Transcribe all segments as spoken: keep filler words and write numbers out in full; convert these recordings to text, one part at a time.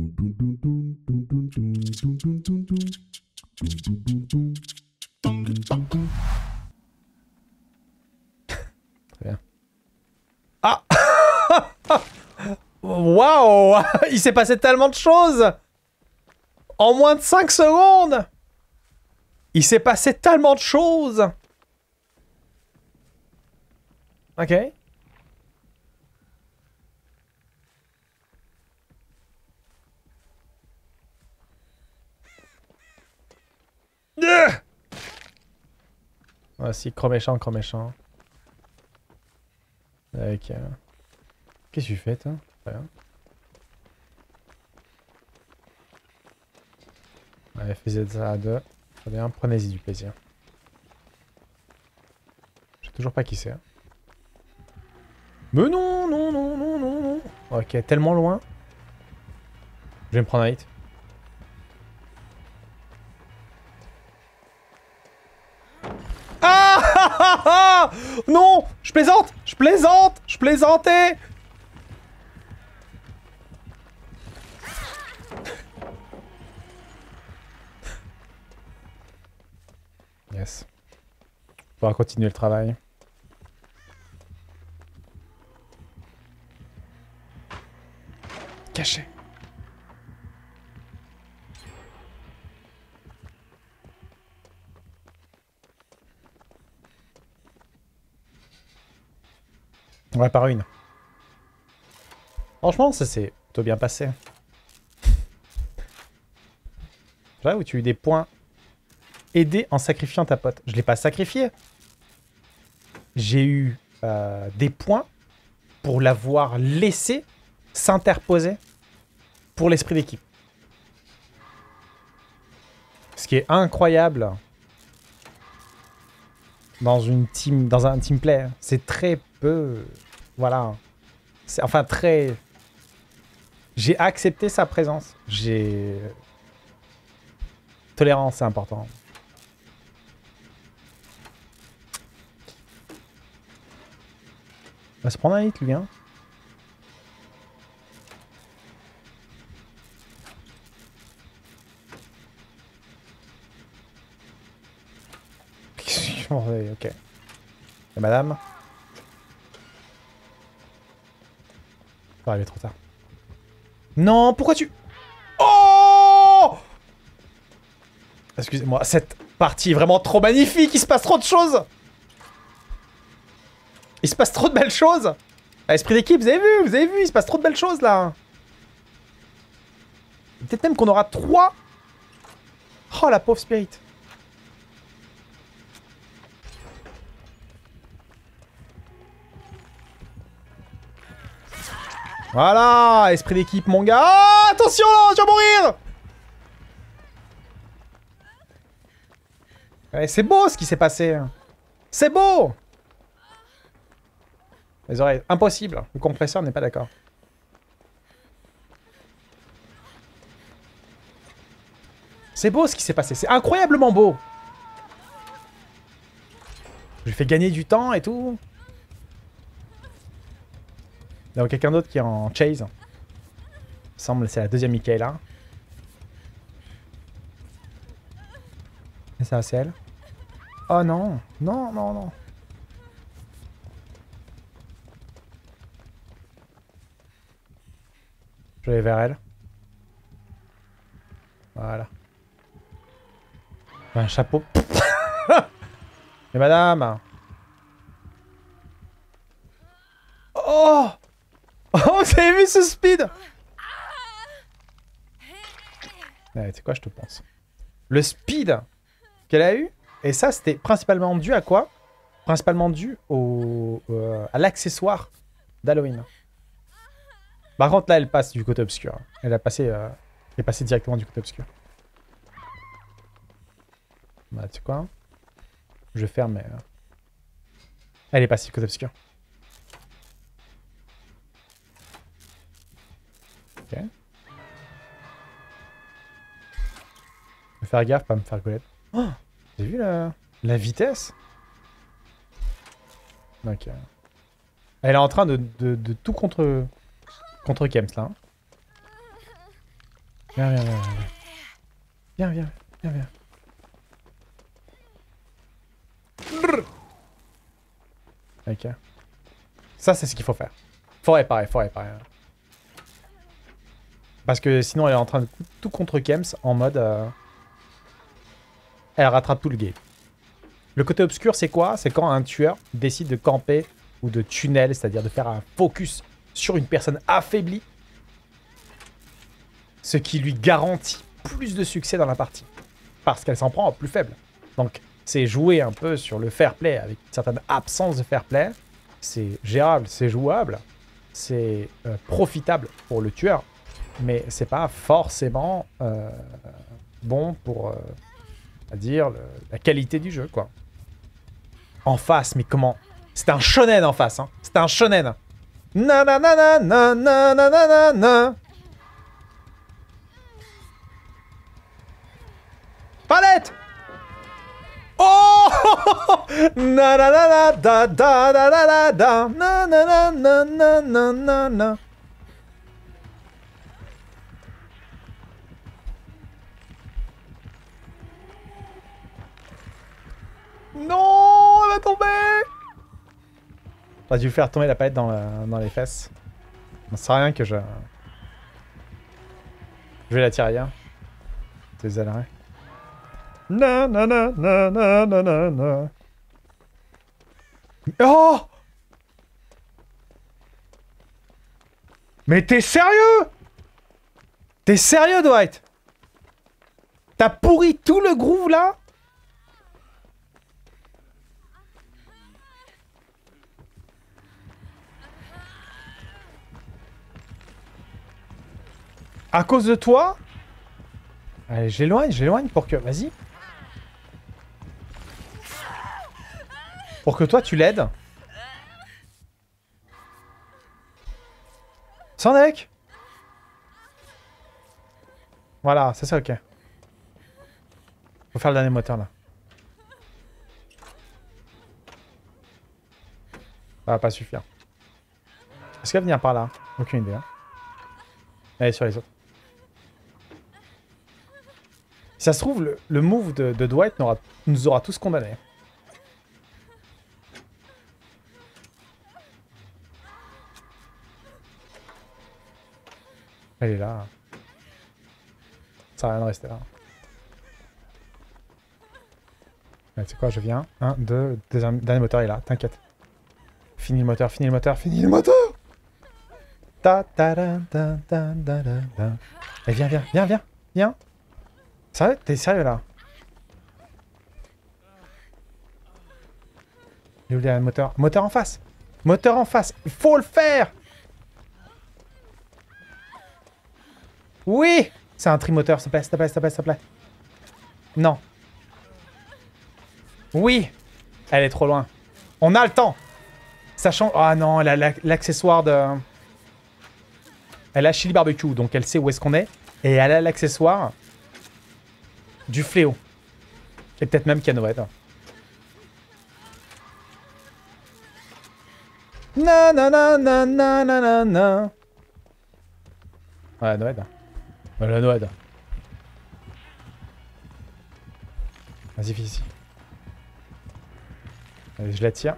Très bien. Ah. Waouh. Il s'est passé tellement de choses en moins de cinq secondes. Il s'est passé tellement de choses. Ok. Ah si, cro méchant, cro méchant. Ok. Qu'est-ce que tu fais, toi? Rien. Ouais, faisait ça à deux. Très bien, prenez-y du plaisir. Je sais toujours pas qui c'est. Hein. Mais non, non, non, non, non, non. Ok, tellement loin. Je vais me prendre un hit. Ah non, je plaisante, je plaisante, je plaisantais. Yes. On va continuer le travail. Caché. On ouais, par une. Franchement, ça s'est plutôt bien passé. Là où tu as eu des points aidés en sacrifiant ta pote. Je l'ai pas sacrifié. J'ai eu euh, des points pour l'avoir laissé s'interposer pour l'esprit d'équipe. Ce qui est incroyable dans une team, dans un team play, c'est très peu, voilà, c'est enfin très. J'ai accepté sa présence. J'ai tolérance, c'est important. On va se prendre un hit, lui, hein. Ok. Et madame. Arrivé trop tard. Non, pourquoi tu... Oh, excusez-moi, cette partie est vraiment trop magnifique. Il se passe trop de choses. Il se passe trop de belles choses. À l'esprit d'équipe, vous avez vu, vous avez vu, il se passe trop de belles choses là. Peut-être même qu'on aura trois. Oh, la pauvre Spirit. Voilà, esprit d'équipe, mon gars. Ah, attention, là, je vais mourir. Ouais, c'est beau ce qui s'est passé. C'est beau. Les oreilles, impossible. Le compresseur n'est pas d'accord. C'est beau ce qui s'est passé. C'est incroyablement beau. Je lui fais gagner du temps et tout. Il y a quelqu'un d'autre qui est en chase. Il semble que c'est la deuxième Michaela. Et ça, c'est elle. Oh non. Non, non, non. Je vais vers elle. Voilà. Un chapeau. Mais madame. Oh. Oh, vous avez vu ce speed? Ouais, tu sais quoi, je te pense. Le speed qu'elle a eu, et ça, c'était principalement dû à quoi? Principalement dû au, euh, à l'accessoire d'Halloween. Par contre, là, elle passe du côté obscur. Elle a passé, euh, elle est passée directement du côté obscur. Bah, tu sais quoi? Je ferme, mais... Euh... Elle est passée du côté obscur. Okay. Je vais faire gaffe, pas me faire golette. Oh, t'as vu la... la vitesse? Ok. Elle est en train de, de, de tout contre... contre Kems, là. Hein. Viens, viens, viens, viens. Viens, viens, viens, viens. Ok. Ça, c'est ce qu'il faut faire. Faut réparer, faut réparer. Parce que sinon, elle est en train de tout contre-Kems en mode... Euh... Elle rattrape tout le game. Le côté obscur, c'est quoi? C'est quand un tueur décide de camper ou de tunnel, c'est-à-dire de faire un focus sur une personne affaiblie, ce qui lui garantit plus de succès dans la partie, parce qu'elle s'en prend au plus faible. Donc, c'est jouer un peu sur le fair play, avec une certaine absence de fair play. C'est gérable, c'est jouable, c'est euh, profitable pour le tueur, mais c'est pas forcément euh, bon pour... Euh, à dire le, la qualité du jeu, quoi. En face, mais comment? C'est un shonen en face, hein. C'est un shonen. Nananana, nananana, nananana. Palette! Oh! Nananana, da da da da da. Nananana, nananana. Non, elle va tomber. T'as dû faire tomber la palette dans, le, dans les fesses. Ça sert à rien que je... Je vais la tirer ailleurs. Tu les ailerais. Na na na na na na na. Oh! Mais t'es sérieux? T'es sérieux, Dwight? T'as pourri tout le groove, là? À cause de toi? Allez, j'éloigne, j'éloigne pour que... Vas-y. Pour que toi, tu l'aides. Sandek! Voilà, c'est ça, ok. Faut faire le dernier moteur, là. Ça va pas suffire. Est-ce qu'elle va venir par là? Aucune idée, hein. Allez, sur les autres. Si ça se trouve, le, le move de, de Dwight n'aura, nous aura tous condamnés. Elle est là. Ça sert à rien de rester là. Ouais, tu sais quoi, je viens. Un, deux, dernier moteur est là, t'inquiète. Fini le moteur, fini le moteur, fini le moteur. Ta ta da da da da da. Allez, viens, viens, viens, viens, viens. Sérieux? T'es sérieux là? J'ai oublié le moteur. Moteur en face! Moteur en face! Il faut le faire! Oui! C'est un trimoteur, s'il te plaît, s'il te plaît, s'il te plaît, s'il te plaît. Non. Oui! Elle est trop loin. On a le temps! Sachant... Ah non, l'accessoire de... Elle a Chili Barbecue, donc elle sait où est-ce qu'on est. Et elle a l'accessoire... du fléau. Et peut-être même Canoëd. Na na na na na na na. Ouais, Noëd. Ouais, la Noëd. Vas-y, fais ici. Allez, je la tire.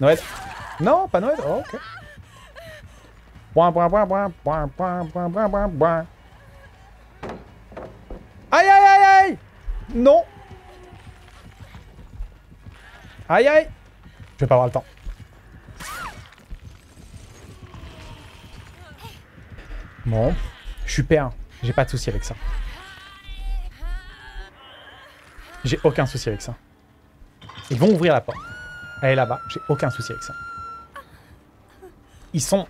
Noëd. Non, pas Noëd. Oh, ok. Point, point, point, point, point, point, point, point, point, point. Aïe, aïe, aïe, aïe. Non. Aïe, aïe. Je vais pas avoir le temps. Bon. Je suis P un. J'ai pas de souci avec ça. J'ai aucun souci avec ça. Ils vont ouvrir la porte. Elle est là-bas. J'ai aucun souci avec ça. Ils sont...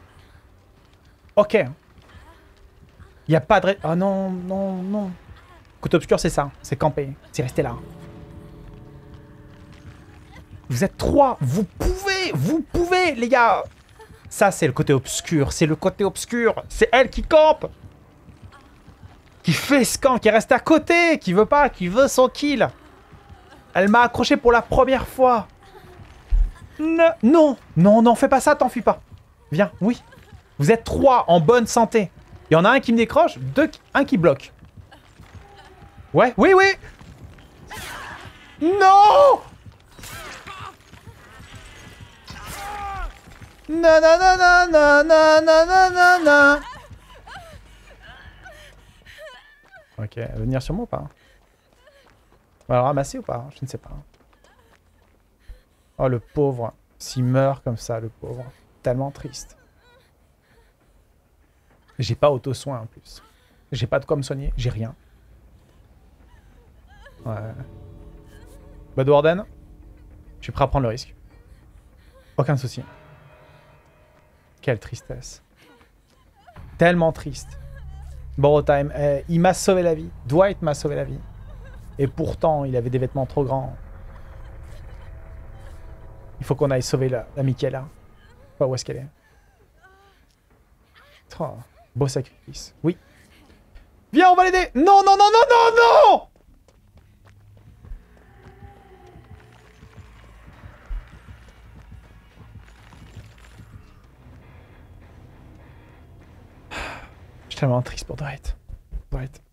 Ok. Il n'y a pas de... Ré... Oh non, non, non. Côté obscur, c'est ça. C'est camper. C'est rester là. Vous êtes trois. Vous pouvez. Vous pouvez, les gars. Ça, c'est le côté obscur. C'est le côté obscur. C'est elle qui campe. Qui fait ce camp. Qui reste à côté. Qui veut pas. Qui veut son kill. Elle m'a accroché pour la première fois. Ne... Non. Non, non, fais pas ça. T'enfuis pas. Viens. Oui. Vous êtes trois en bonne santé. Il y en a un qui me décroche, deux, un qui bloque. Ouais, oui, oui. Non! Na na na na na na na na na. Ok, elle va venir sur moi ou pas? On va le ramasser ou pas? Je ne sais pas. Oh le pauvre, s'il meurt comme ça, le pauvre, tellement triste. J'ai pas auto-soin en plus. J'ai pas de quoi me soigner, j'ai rien. Ouais. Bad Warden, je suis prêt à prendre le risque. Aucun souci. Quelle tristesse. Tellement triste. Borrowtime, euh, il m'a sauvé la vie. Dwight m'a sauvé la vie. Et pourtant, il avait des vêtements trop grands. Il faut qu'on aille sauver la, la Michaela. Pas où est-ce qu'elle est. Oh, beau sacrifice. Oui. Viens, on va l'aider. Non, non, non, non, non, non. Je suis tellement triste pour Dwight. Dwight.